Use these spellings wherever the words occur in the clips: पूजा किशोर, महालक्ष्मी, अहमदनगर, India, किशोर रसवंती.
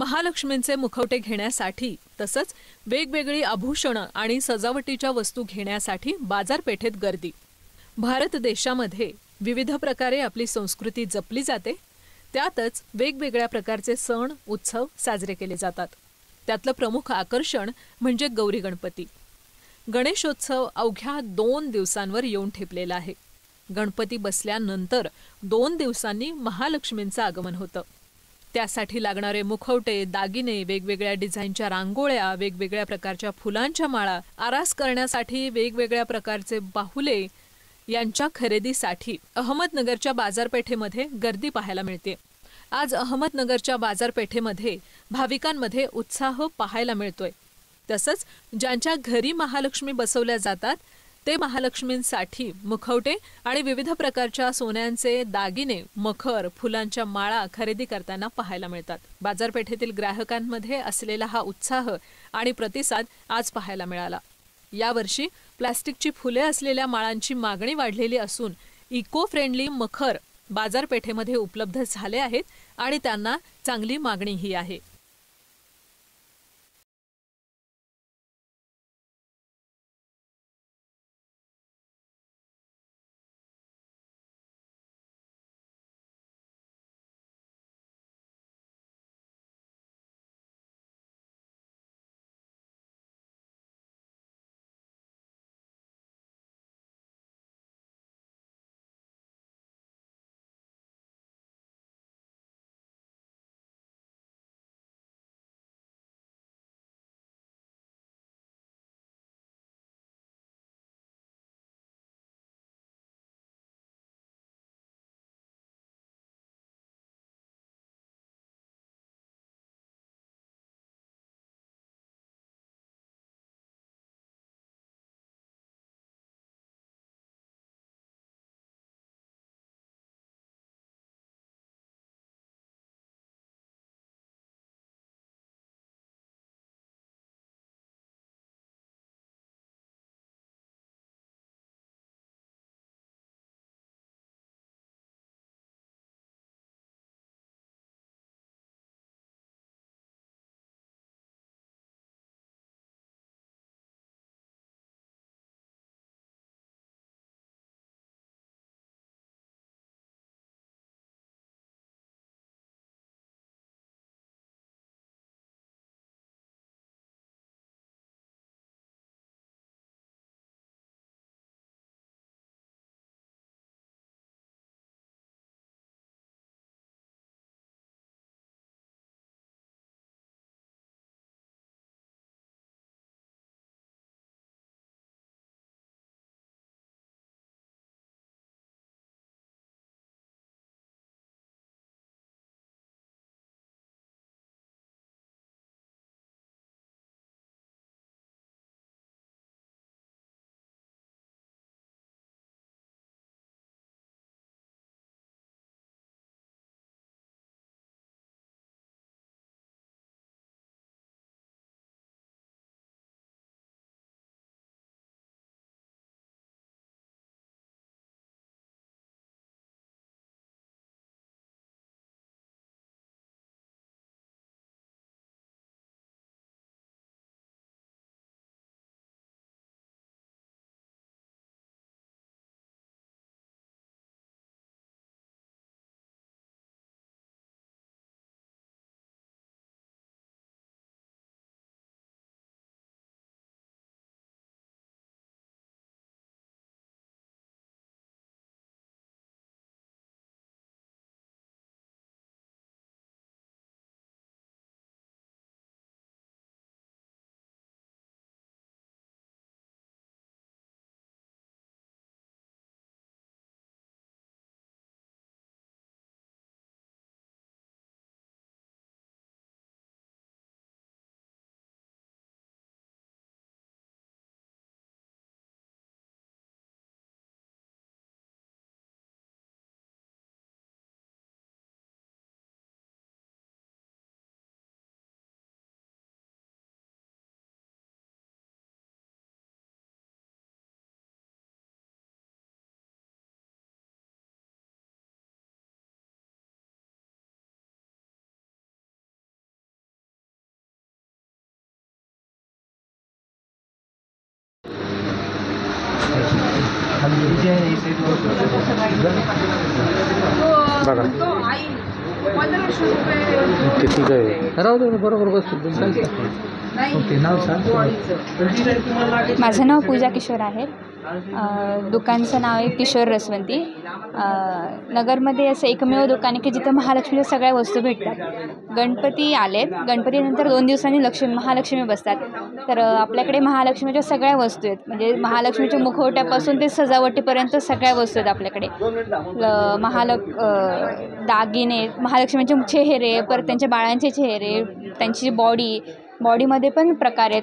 महालक्ष्मींचे मुखवटे घेण्यासाठी तसंच वेगवेगळी आभूषण आणि सजावटीच्या वस्तू घेण्यासाठी बाजारपेठेत गर्दी। भारत देशामध्ये विविध प्रकारे आपली संस्कृती जपली जाते, त्यातच वेगवेगळ्या प्रकारचे सण उत्सव साजरे केले जातात। त्यातलं प्रमुख आकर्षण म्हणजे गौरी गणपती। गणेशोत्सव अवघ्या 2 दिवसांवर येऊन ठेपलेला आहे। गणपती बसल्यानंतर 2 दिवसांनी महालक्ष्मींचं आगमन होतं। त्यासाठी लागणारे मुखवटे, दागिने, वेगवेगळ्या डिझाइनच्या रांगोळ्या, वेगवेगळ्या प्रकारच्या फुलांच्या माळा, आरास करण्यासाठी वेगवेगळ्या प्रकारचे बाहुले यांच्या खरेदीसाठी अहमदनगरच्या बाजारपेठेमध्ये गर्दी पाहायला मिळते। आज अहमदनगरच्या बाजारपेठेमध्ये भाविकांमध्ये उत्साह पाहायला मिळतोय। तसंच ज्यांच्या घरी महालक्ष्मी बसवल्या जातात ते महालक्ष्मींसाठी मुखवटे आणि विविध प्रकारच्या सोन्यांचे दागिने, मखर, फुलांच्या माळा खरेदी करताना पाहायला मिळतात। बाजारपेठेतील ग्राहकांमध्ये असलेला हा उत्साह आणि प्रतिसाद आज पाहायला मिळाला। यावर्षी प्लास्टिकची फुले असलेल्या माळांची मागणी वाढलेली असून इको फ्रेंडली मखर बाजारपेठेमध्ये उपलब्ध झाले आहेत आणि त्यांना चांगली मागणीही आहे। माझे नाव पूजा किशोर है। दुकानचं नाव आहे किशोर रसवंती। नगरमध्ये असं एकमेव दुकान आहे की जिथे महालक्ष्मीच्या सगळ्या वस्तू भेटतात। गणपती आलेत, गणपतीनंतर 2 दिवसांनी महालक्ष्मी बसतात, तर आपल्याकडे महालक्ष्मीच्या सगळ्या वस्तू आहेत। म्हणजे महालक्ष्मीच्या मुखवट्यापासून ते सजावटीपर्यंत सगळ्या वस्तू आहेत आपल्याकडे। दागिने, महालक्ष्मीचे चेहरे, परत त्यांच्या बाळांचे चेहरे, त्यांची बॉडीमध्ये पण प्रकार आहेत।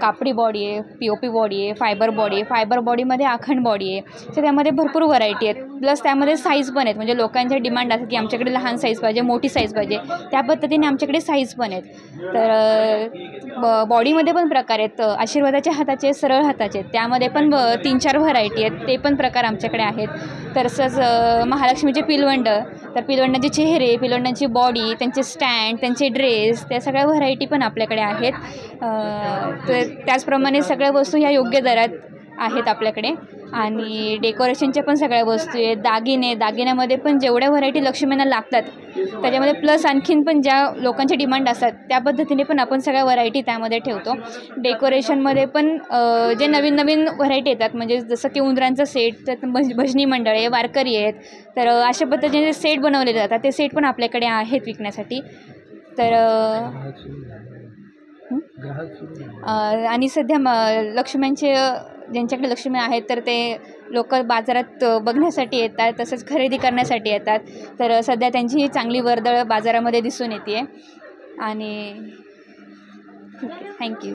कापडी बॉडी आहे, पीओपी बॉडी आहे, फायबर बॉडी आहे, फायबर बॉडीमध्ये आखण बॉडी आहे। तर त्यामध्ये भरपूर व्हरायटी आहेत, प्लस त्यामध्ये साईज पण आहेत। म्हणजे लोकांच्या डिमांड असते की आमच्याकडे लहान साईज पाहिजे, मोठी साईज पाहिजे, त्या पद्धतीने आमच्याकडे साईज पण आहेत। तर बॉडीमध्ये पण प्रकार आहेत, आशीर्वादाच्या हाताचे, सरळ हाताचे, त्यामध्ये पण 3-4 व्हरायटी आहेत, ते पण प्रकार आमच्याकडे आहेत। तसंच महालक्ष्मीचे पिलवंड, तर पिलवंडांचे चेहरे, पिलवंडांची बॉडी, त्यांचे स्टँड, त्यांचे ड्रेस, त्या सगळ्या व्हरायटी पण आपल्याकडे आहेत। तर त्याचप्रमाणे सगळ्या वस्तू ह्या योग्य दरात आहेत आपल्याकडे। आणि डेकोरेशनच्या पण सगळ्या वस्तू आहेत, दागिने, दागिन्यामध्ये पण जेवढ्या व्हरायटी लक्ष्मींना लागतात त्याच्यामध्ये प्लस आणखीन पण ज्या लोकांचे डिमांड असतात त्या पद्धतीने पण आपण सगळ्या व्हरायटी त्यामध्ये ठेवतो। डेकोरेशनमध्ये पण जे नवीन नवीन व्हरायटी येतात, म्हणजे जसं की उंदरांचं सेट, तर भजनी मंडळ आहे, वारकरी आहेत, तर अशा पद्धतीने जे सेट बनवले जातात ते सेट पण आपल्याकडे आहेत विकण्यासाठी। तर आणि सध्या लक्ष्म्यांचे, ज्यांच्याकडे लक्ष्मी आहेत तर ते लोक बाजारात बघण्यासाठी येतात, तसेच खरेदी करण्यासाठी येतात। तर सध्या त्यांची चांगली वर्दळ बाजारामध्ये दिसून येते आहे। आणि थँक्यू।